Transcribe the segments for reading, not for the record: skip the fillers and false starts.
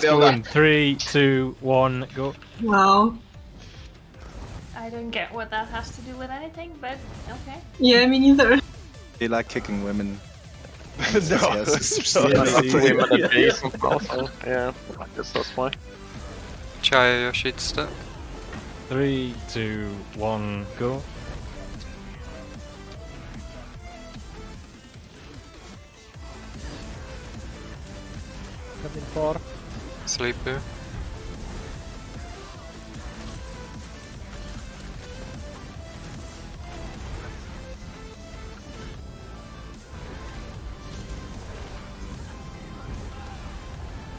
build up. 3, 2, 1, go. Wow. I don't get what that has to do with anything, but okay. Yeah, me neither. They like kicking women. No, yes. No, yeah, not to him in the face and also. Yeah, I guess that's why. Try your sheet step. 3, 2, 1, go. Coming for. Sleeper.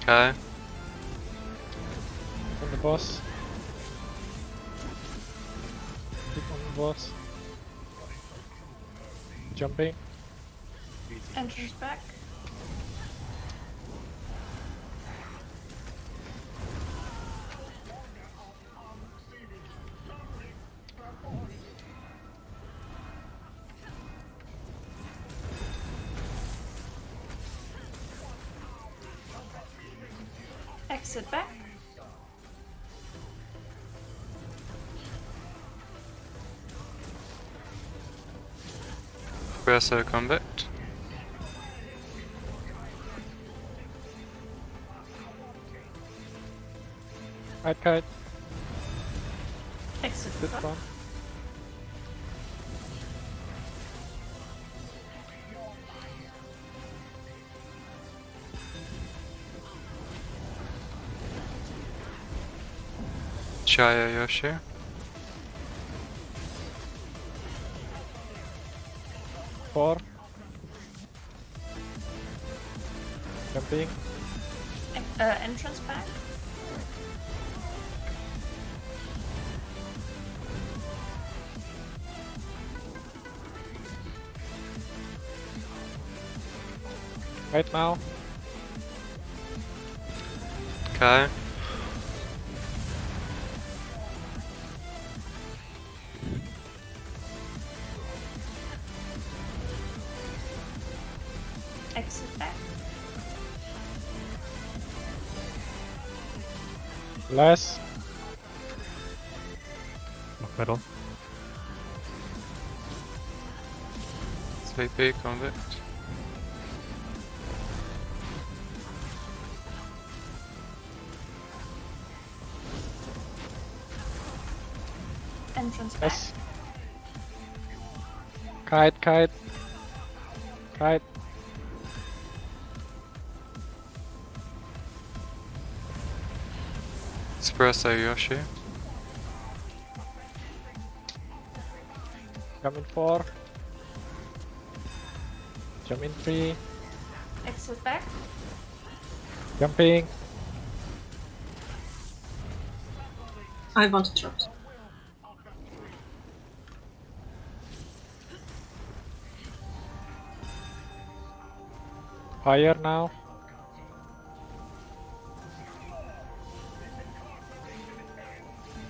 Okay. On the boss. Keep on the boss. Jumping. Entrance back. Exit back. Reverso combat. Right kite. Exit back. Shia Yoshi. Four. Jumping. Entrance back. Right now. Okay. Exit back. Less. Not metal. Sleepy convict. Entrance back. Yes. Kite, kite. Kite. Espresso Yoshi. Coming 4. Jump in 3. Exit back. Jumping. I want to drop. Higher now.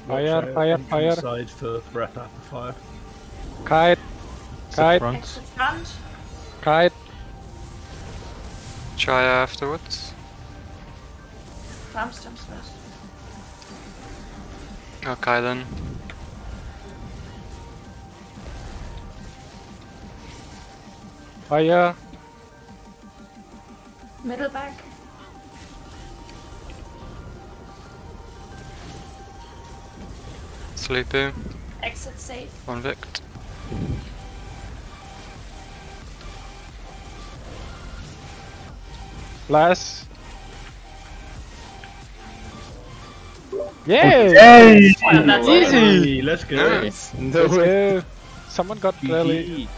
Fire, fire, fire. Side for breath after fire. Kite. Kite. Front. Front. Kite. Try afterwards. Jumps, jumps first. Okay then. Fire. Middle back. Sleepy. Exit safe. Convict. Blast. Yay! Yay! Well, that's easy! Let's go! Nice. No way! Someone got clearly.